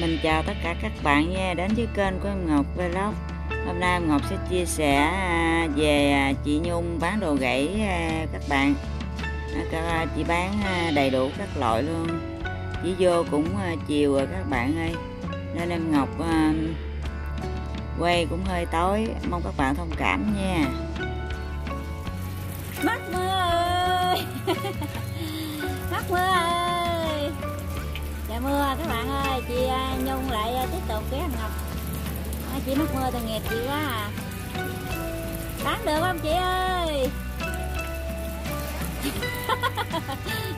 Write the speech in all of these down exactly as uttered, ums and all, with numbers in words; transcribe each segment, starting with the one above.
Mình chào tất cả các bạn nha, đến với kênh của Em Ngọc Vlog. Hôm nay Em Ngọc sẽ chia sẻ về chị Nhung bán đồ gãy các bạn. Chị bán đầy đủ các loại luôn, chỉ vô cũng chiều rồi các bạn ơi, nên Em Ngọc quay cũng hơi tối, mong các bạn thông cảm nha. Mắt mưa ơi, mắt mưa ơi, trời mưa các bạn ơi. Chị Nhung lại tiếp tục cái Em Ngọc. À, chị mắc mưa, tội nghiệp chị quá à. Bán được không chị ơi?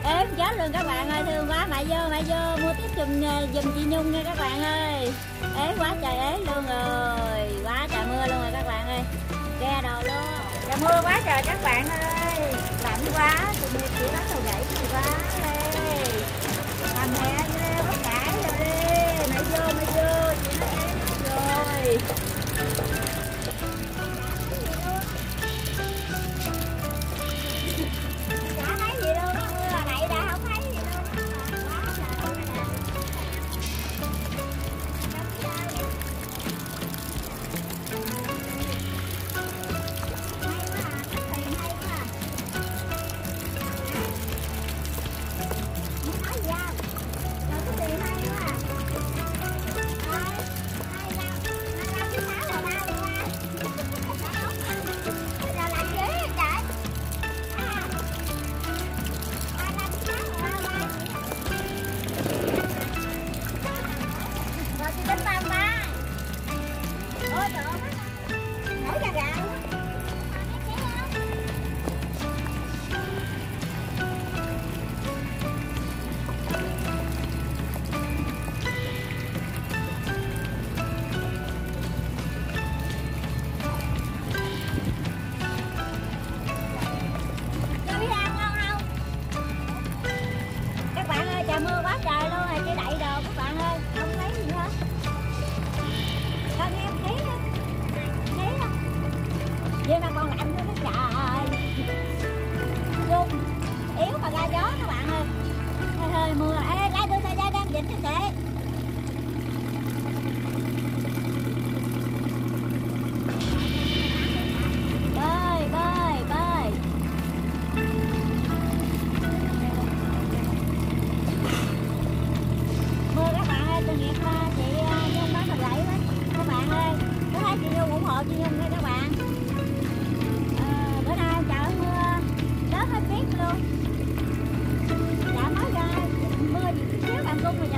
Em chết luôn các bạn ơi, thương quá. Mày vô, mày vô mua tiếp dùm, dùm chị Nhung nha các bạn ơi. Ế quá trời ế luôn rồi, quá trời mưa luôn rồi các bạn ơi. Ghe đồ luôn, trời mưa quá trời các bạn ơi, lạnh quá. Tội nghiệp chị bán đồ gãy chị quá ơi. Mà mẹ bắt cãi rồi đi, mày vô, mày vô chị nói em rồi. Vậy mà con lạnh nữa nó trời dung yếu mà ra gió các bạn ơi. Hơi hơi mưa. Ê, ra đưa ra ra đem dịch cho chị. Bơi bơi bơi. Mưa các bạn ơi, tôi nghiệp chị Nhung bán mình gãy đó các bạn ơi. Có thấy chị Nhung ủng hộ chị Nhung đây các bạn. Hãy subscribe cho kênh Em Ngọc Vlog để không bỏ lỡ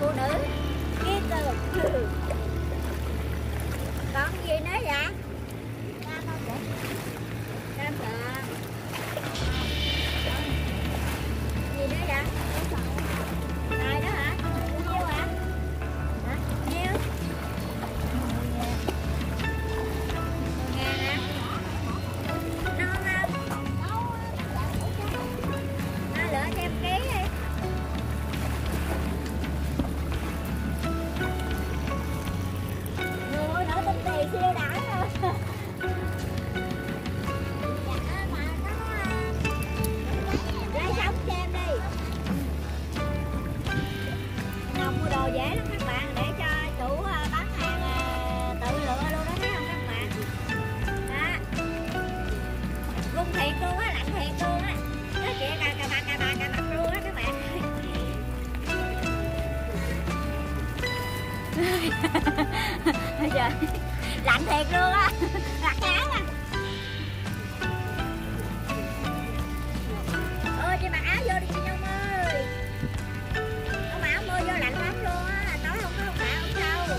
phụ nữ ký từ. Còn gì nữa vậy? Cam không vậy? Cam sọ. Gì nữa vậy? Này đó hả? Nhiêu hả? Hả? Nhiêu? Ngàn hả? Nó không? Nó lựa cho em ký đi. Người nổi tính tiền chưa đã rồi. Dễ lắm các bạn, để cho chủ bán hàng tự lựa luôn đó, thấy không các bạn? Đó, rung thiệt luôn á, lạnh thiệt luôn á, nói chuyện cà cà mặt cà bà cà mặt luôn á các bạn. Trời, lạnh thiệt luôn á, lạnh áo à. Ôi chị mặc áo vô đi chị Nhung ơi. Không mặc áo mưa vô lạnh lắm luôn á, là tối không có không mặc không đâu.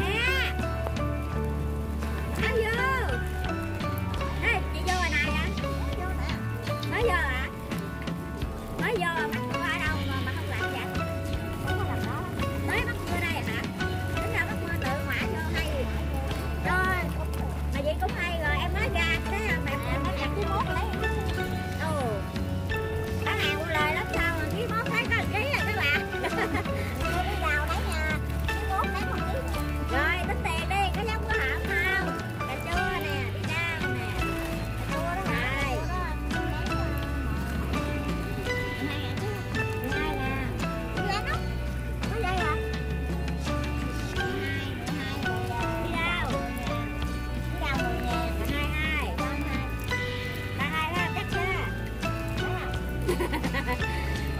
Nè, áo vô. Ê, chị vô rồi này hả? Mới vô hả? Mới vô mà mặc mưa ở đâu mà không lạnh vậy? Tới bắt mưa đây hả? Tính ra bắt mưa tự hỏa vô hay. Rồi, mà vậy cũng hay rồi, em nói ra cái đó mà em nói ra cái mốt rồi đấy.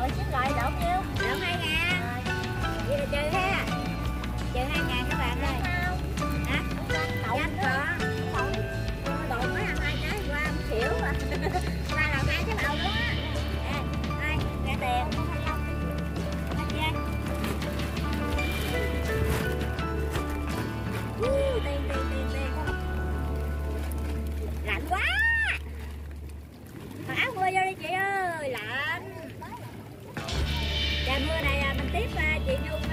Ủa chứ gọi đổ nhiêu? Đổ hai ngàn. Vậy là trừ ha. Trừ hai ngàn các bạn ơi. Hả? Nhanh quá. Đổ mới ăn hai cái qua không xỉu mà. Qua làm hai cái đầu luôn á. Nè, đây, trả tiền. Tiền, tiền, tiền, tiền. Lạnh quá. Mặc áo mưa vô đi chị ơi, lạnh. Trời mưa này mình tiếp chị Nhung